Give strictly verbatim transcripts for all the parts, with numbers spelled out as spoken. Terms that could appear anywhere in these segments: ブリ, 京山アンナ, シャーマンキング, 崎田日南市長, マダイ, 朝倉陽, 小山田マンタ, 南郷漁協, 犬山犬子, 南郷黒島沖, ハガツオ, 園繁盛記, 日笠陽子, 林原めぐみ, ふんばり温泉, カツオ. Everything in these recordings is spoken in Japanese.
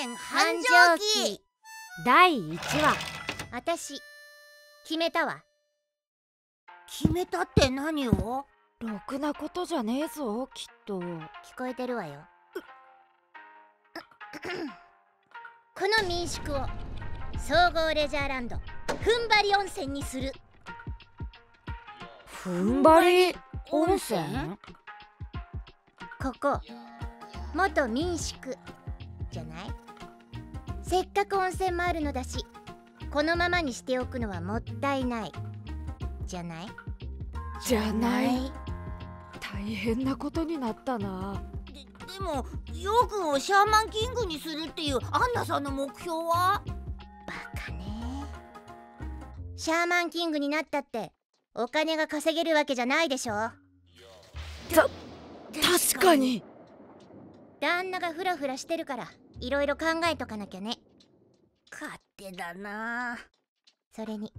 園繁盛記だいいちわ。あたし決めたわ。決めたって何を？ろくなことじゃねえぞ、きっと。聞こえてるわよ。この民宿を総合レジャーランドふんばり温泉にする。ふんばり温泉？ここ元民宿じゃない？せっかく温泉もあるのだし、このままにしておくのはもったいないじゃない？じゃない。大変なことになったな。で、でもヨウくんをシャーマンキングにするっていうアンナさんの目標は？バカね。シャーマンキングになったってお金が稼げるわけじゃないでしょ。た、確かに。旦那がフラフラしてるからいろいろ考えとかなきゃね。勝手だな。それに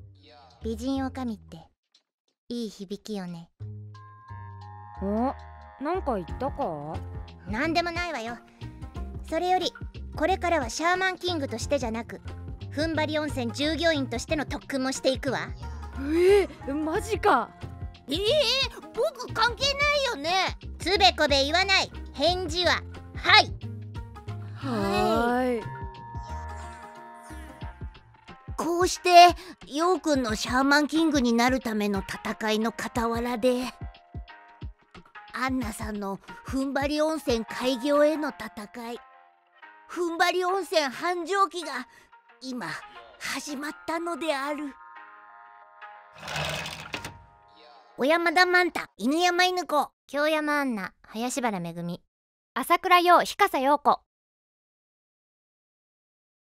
美人女将っていい響きよね。お、なんか言ったか？なんでもないわよ。それよりこれからはシャーマンキングとしてじゃなく、ふんばり温泉従業員としての特訓もしていくわ。えー、マジか。ええー、僕関係ないよね。つべこべ言わない。返事ははい。はい。こうしてヨウくんのシャーマンキングになるための戦いの傍らで、アンナさんのふんばり温泉開業への戦い、ふんばり温泉繁盛期が今始まったのである。小山田マンタ、犬山犬子、京山アンナ、林原めぐみ、朝倉陽、日笠陽子、